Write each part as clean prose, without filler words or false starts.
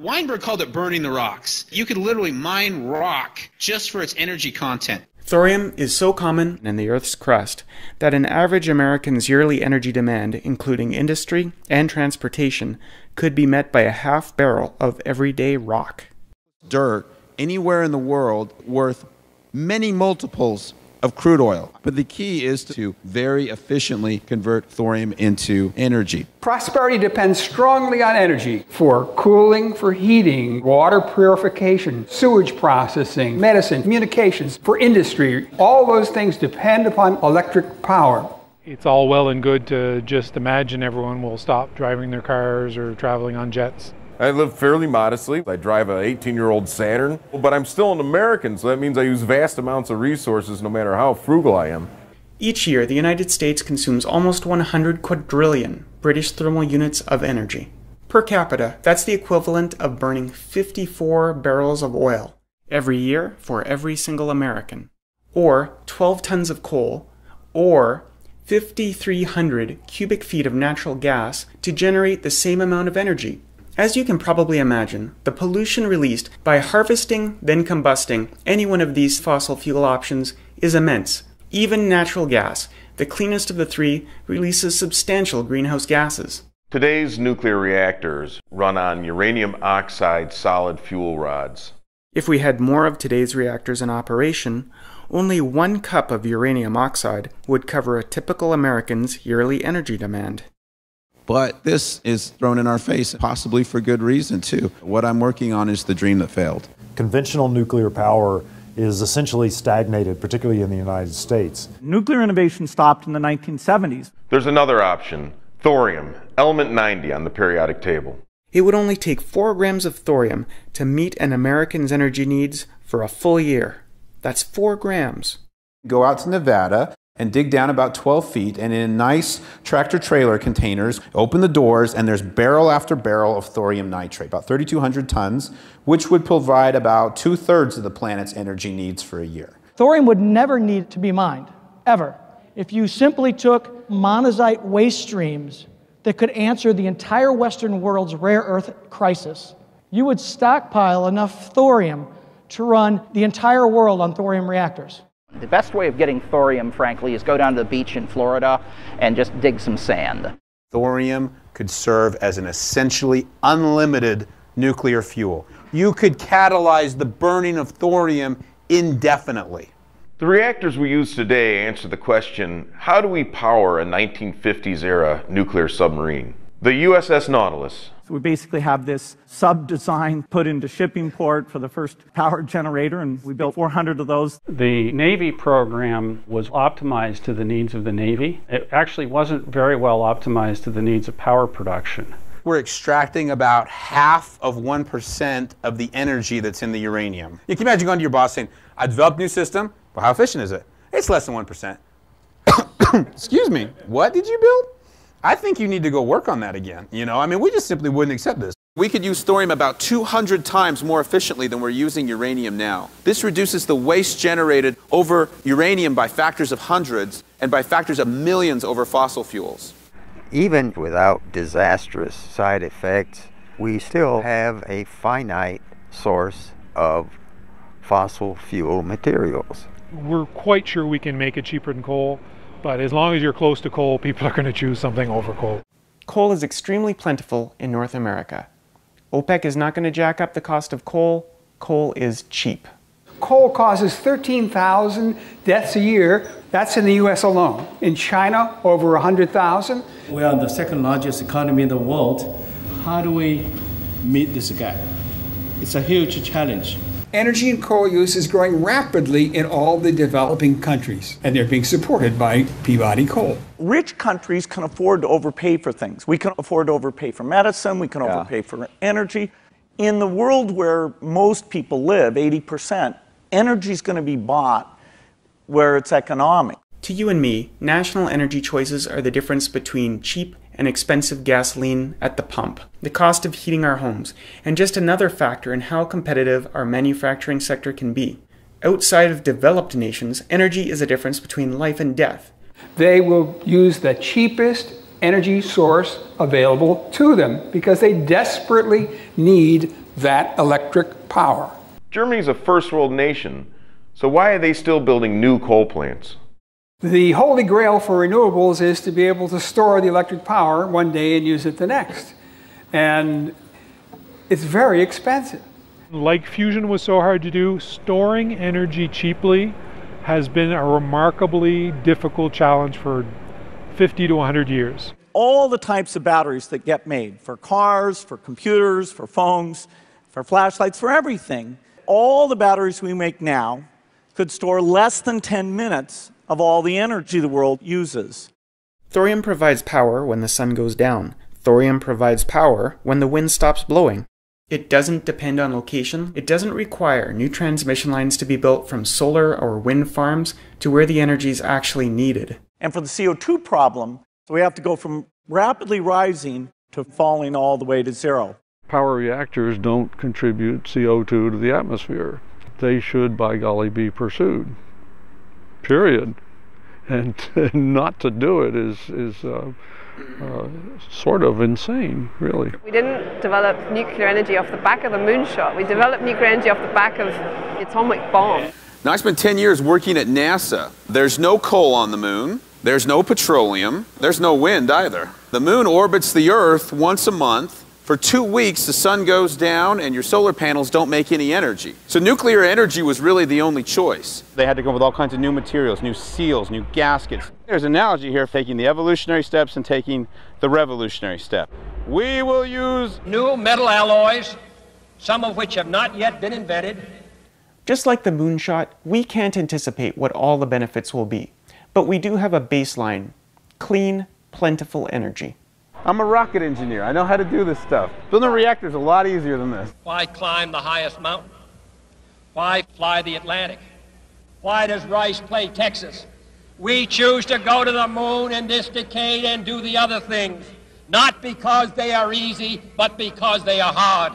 Weinberg called it burning the rocks. You could literally mine rock just for its energy content. Thorium is so common in the Earth's crust that an average American's yearly energy demand, including industry and transportation, could be met by a half barrel of everyday rock. Dirt anywhere in the world worth many multiples of crude oil. But the key is to very efficiently convert thorium into energy. Prosperity depends strongly on energy for cooling, for heating, water purification, sewage processing, medicine, communications, for industry. All those things depend upon electric power. It's all well and good to just imagine everyone will stop driving their cars or traveling on jets. I live fairly modestly. I drive an 18-year-old Saturn, but I'm still an American, so that means I use vast amounts of resources no matter how frugal I am. Each year, the United States consumes almost 100 quadrillion British thermal units of energy. Per capita, that's the equivalent of burning 54 barrels of oil every year for every single American, or 12 tons of coal, or 5,300 cubic feet of natural gas to generate the same amount of energy. As you can probably imagine, the pollution released by harvesting, then combusting any one of these fossil fuel options is immense. Even natural gas, the cleanest of the three, releases substantial greenhouse gases. Today's nuclear reactors run on uranium oxide solid fuel rods. If we had more of today's reactors in operation, only 1 cup of uranium oxide would cover a typical American's yearly energy demand. But this is thrown in our face, possibly for good reason, too. What I'm working on is the dream that failed. Conventional nuclear power is essentially stagnated, particularly in the United States. Nuclear innovation stopped in the 1970s. There's another option, thorium, element 90 on the periodic table. It would only take 4 grams of thorium to meet an American's energy needs for a full year. That's 4 grams. Go out to Nevada and dig down about 12 feet, and in nice tractor-trailer containers, open the doors, and there's barrel after barrel of thorium nitrate, about 3,200 tons, which would provide about 2/3 of the planet's energy needs for a year. Thorium would never need to be mined, ever, if you simply took monazite waste streams that could answer the entire Western world's rare earth crisis. You would stockpile enough thorium to run the entire world on thorium reactors. The best way of getting thorium, frankly, is go down to the beach in Florida and just dig some sand. Thorium could serve as an essentially unlimited nuclear fuel. You could catalyze the burning of thorium indefinitely. The reactors we use today answer the question, how do we power a 1950s-era nuclear submarine? The USS Nautilus. So we basically have this sub-design put into shipping port for the first power generator, and we built 400 of those. The Navy program was optimized to the needs of the Navy. It actually wasn't very well optimized to the needs of power production. We're extracting about half of 1% of the energy that's in the uranium. You can imagine going to your boss saying, I developed a new system, well, how efficient is it? It's less than 1%. Excuse me, what did you build? I think you need to go work on that again. You know, I mean, we just simply wouldn't accept this. We could use thorium about 200 times more efficiently than we're using uranium now. This reduces the waste generated over uranium by factors of hundreds and by factors of millions over fossil fuels. Even without disastrous side effects, we still have a finite source of fossil fuel materials. We're quite sure we can make it cheaper than coal. But as long as you're close to coal, people are going to choose something over coal. Coal is extremely plentiful in North America. OPEC is not going to jack up the cost of coal. Coal is cheap. Coal causes 13,000 deaths a year. That's in the U.S. alone. In China, over 100,000. We are the second largest economy in the world. How do we meet this gap? It's a huge challenge. Energy and coal use is growing rapidly in all the developing countries, and they're being supported by Peabody Coal. Rich countries can afford to overpay for things. We can afford to overpay for medicine, we can overpay for energy. In the world where most people live, 80%, energy's going to be bought where it's economic. To you and me, national energy choices are the difference between cheap and expensive gasoline at the pump, the cost of heating our homes, and just another factor in how competitive our manufacturing sector can be. Outside of developed nations, energy is a difference between life and death. They will use the cheapest energy source available to them because they desperately need that electric power. Germany's a first world nation, so why are they still building new coal plants? The holy grail for renewables is to be able to store the electric power one day and use it the next. And it's very expensive. Like fusion was so hard to do, storing energy cheaply has been a remarkably difficult challenge for 50 to 100 years. All the types of batteries that get made, for cars, for computers, for phones, for flashlights, for everything, all the batteries we make now could store less than 10 minutes of all the energy the world uses. Thorium provides power when the sun goes down. Thorium provides power when the wind stops blowing. It doesn't depend on location. It doesn't require new transmission lines to be built from solar or wind farms to where the energy is actually needed. And for the CO2 problem, we have to go from rapidly rising to falling all the way to zero. Power reactors don't contribute CO2 to the atmosphere. They should, by golly, be pursued, period. And not to do it is sort of insane, really. We didn't develop nuclear energy off the back of the moonshot. We developed nuclear energy off the back of the atomic bomb. Now, I spent 10 years working at NASA. There's no coal on the moon. There's no petroleum. There's no wind either. The moon orbits the Earth once a month. For 2 weeks, the sun goes down and your solar panels don't make any energy. So nuclear energy was really the only choice. They had to come up with all kinds of new materials, new seals, new gaskets. There's an analogy here, taking the evolutionary steps and taking the revolutionary step. We will use new metal alloys, some of which have not yet been invented. Just like the moonshot, we can't anticipate what all the benefits will be. But we do have a baseline: clean, plentiful energy. I'm a rocket engineer. I know how to do this stuff. Building a reactor is a lot easier than this. Why climb the highest mountain? Why fly the Atlantic? Why does Rice play Texas? We choose to go to the moon in this decade and do the other things, not because they are easy, but because they are hard.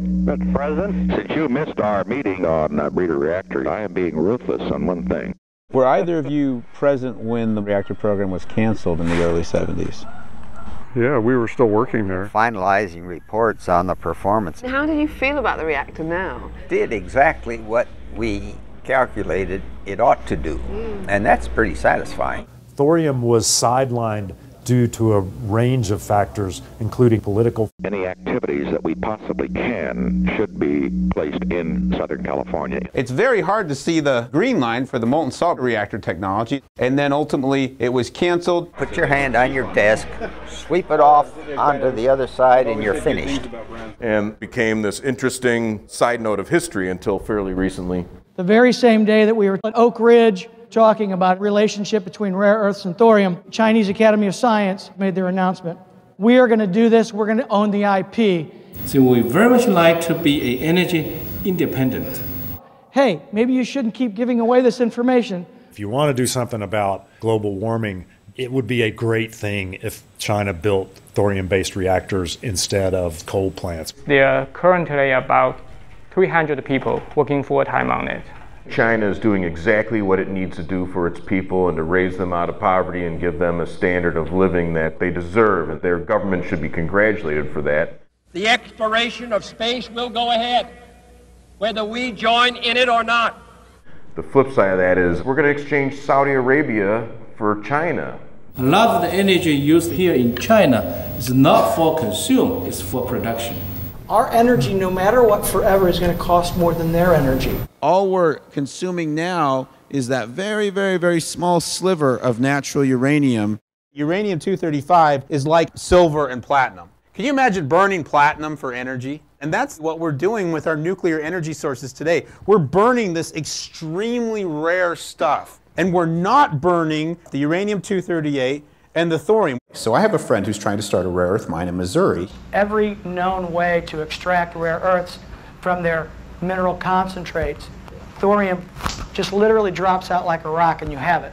Mr. President, since you missed our meeting on breeder reactors, I am being ruthless on one thing. Were either of you present when the reactor program was canceled in the early 70s? Yeah, we were still working there. Finalizing reports on the performance. How do you feel about the reactor now? Did exactly what we calculated it ought to do, and that's pretty satisfying. Thorium was sidelined due to a range of factors, including political. Any activities that we possibly can should be placed in Southern California. It's very hard to see the green line for the molten salt reactor technology, and then ultimately it was canceled. Put your hand on your desk, sweep it off onto the other side, and you're finished. And became this interesting side note of history until fairly recently. The very same day that we were at Oak Ridge talking about relationship between rare earths and thorium, Chinese Academy of Science made their announcement. We are going to do this. We're going to own the IP. So we very much like to be energy independent. Hey, maybe you shouldn't keep giving away this information. If you want to do something about global warming, it would be a great thing if China built thorium-based reactors instead of coal plants. There are currently about 300 people working full-time on it. China is doing exactly what it needs to do for its people and to raise them out of poverty and give them a standard of living that they deserve, and their government should be congratulated for that. The exploration of space will go ahead, whether we join in it or not. The flip side of that is we're going to exchange Saudi Arabia for China. A lot of the energy used here in China is not for consume, it's for production. Our energy, no matter what, forever is going to cost more than their energy. All we're consuming now is that very, very, very small sliver of natural uranium. Uranium-235 is like silver and platinum. Can you imagine burning platinum for energy? And that's what we're doing with our nuclear energy sources today. We're burning this extremely rare stuff, and we're not burning the uranium-238 and the thorium. So I have a friend who's trying to start a rare earth mine in Missouri. Every known way to extract rare earths from their mineral concentrates, thorium just literally drops out like a rock and you have it.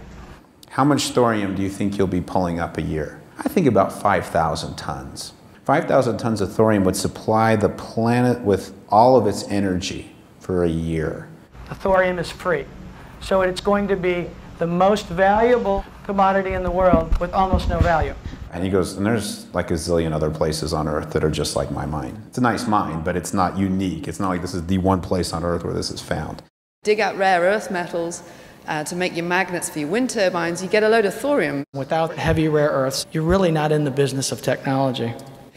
How much thorium do you think you'll be pulling up a year? I think about 5,000 tons. 5,000 tons of thorium would supply the planet with all of its energy for a year. The thorium is free, so it's going to be the most valuable commodity in the world with almost no value. And he goes, and there's like a zillion other places on Earth that are just like my mine. It's a nice mine, but it's not unique. It's not like this is the one place on Earth where this is found. Dig out rare earth metals to make your magnets for your wind turbines, you get a load of thorium. Without heavy rare earths, you're really not in the business of technology.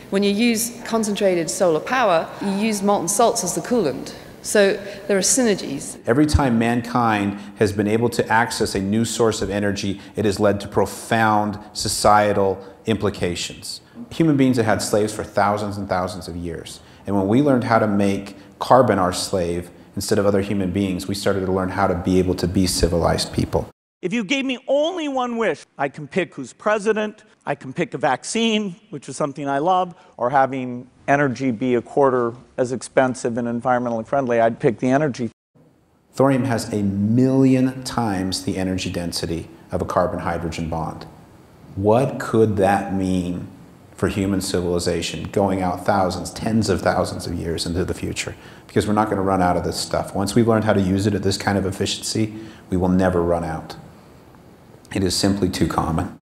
When you use concentrated solar power, you use molten salts as the coolant. So there are synergies. Every time mankind has been able to access a new source of energy, it has led to profound societal implications. Human beings have had slaves for thousands and thousands of years. And when we learned how to make carbon our slave instead of other human beings, we started to learn how to be able to be civilized people. If you gave me only one wish, I can pick who's president, I can pick a vaccine, which is something I love, or having energy be a quarter as expensive and environmentally friendly, I'd pick the energy. Thorium has 1,000,000 times the energy density of a carbon-hydrogen bond. What could that mean for human civilization going out thousands, tens of thousands of years into the future? Because we're not going to run out of this stuff. Once we've learned how to use it at this kind of efficiency, we will never run out. It is simply too common.